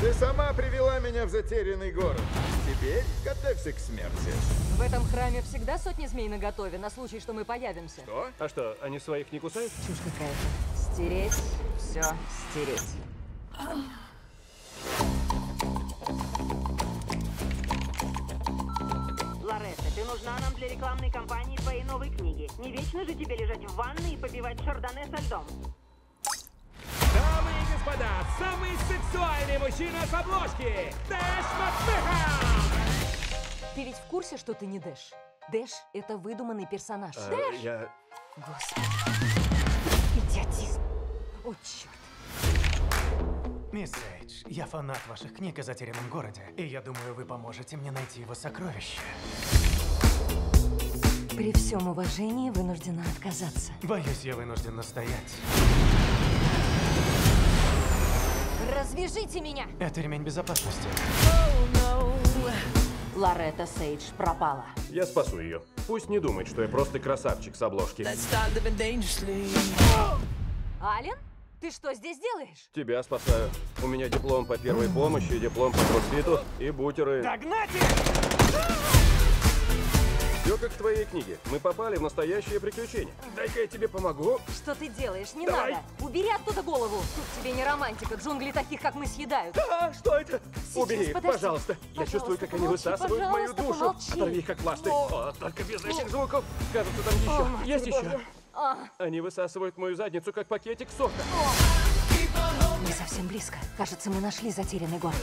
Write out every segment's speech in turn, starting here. Ты сама привела меня в затерянный город. Теперь готовься к смерти. В этом храме всегда сотни змей наготове на случай, что мы появимся. Что? А что, они своих не кусают? Чушь какая-то. Стереть, все стереть. Лоретта, ты нужна нам для рекламной кампании твоей новой книги. Не вечно же тебе лежать в ванной и побивать шардоне со льдом. Дамы и господа, самый сексуальный мужчина с обложки! Дэш Матмеха! Ты ведь в курсе, что ты не Дэш? Дэш — это выдуманный персонаж. Дэш! Я... Господи. Идиотизм. О, черт. Мисс Сейдж, я фанат ваших книг о затерянном городе, и я думаю, вы поможете мне найти его сокровище. При всем уважении вынуждена отказаться. Боюсь, я вынужден настоять. Развяжите меня! Это ремень безопасности. Oh, no. Лоретта Сейдж пропала. Я спасу ее. Пусть не думает, что я просто красавчик с обложки. Алан? Ты что здесь делаешь? Тебя спасаю. У меня диплом по первой помощи, диплом по кроссфиту и бутеры. Догнать их! Все как в твоей книге. Мы попали в настоящее приключение. Дай-ка я тебе помогу. Что ты делаешь? Не Давай. Надо. Убери оттуда голову. Тут тебе не романтика. Джунгли таких, как мы, съедают. А, что это? Сейчас, убери, пожалуйста. Я чувствую, как помолчи, они высасывают мою душу. Помолчи. Оторви их, как пластырь. О, только без лишних звуков. Кажется, там еще. Есть еще. Они высасывают мою задницу, как пакетик сока. Мы совсем близко. Кажется, мы нашли затерянный город.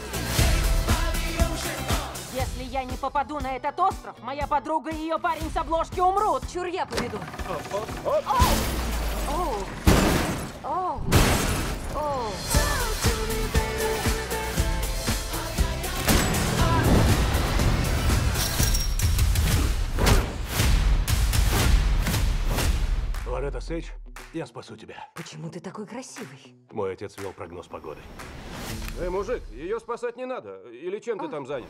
Если я не попаду на этот остров, моя подруга и ее парень с обложки умрут. Чур я поведу. Лоретта Сейдж, я спасу тебя. Почему ты такой красивый? Мой отец вел прогноз погоды. Эй, мужик, ее спасать не надо. Или чем ты там занят?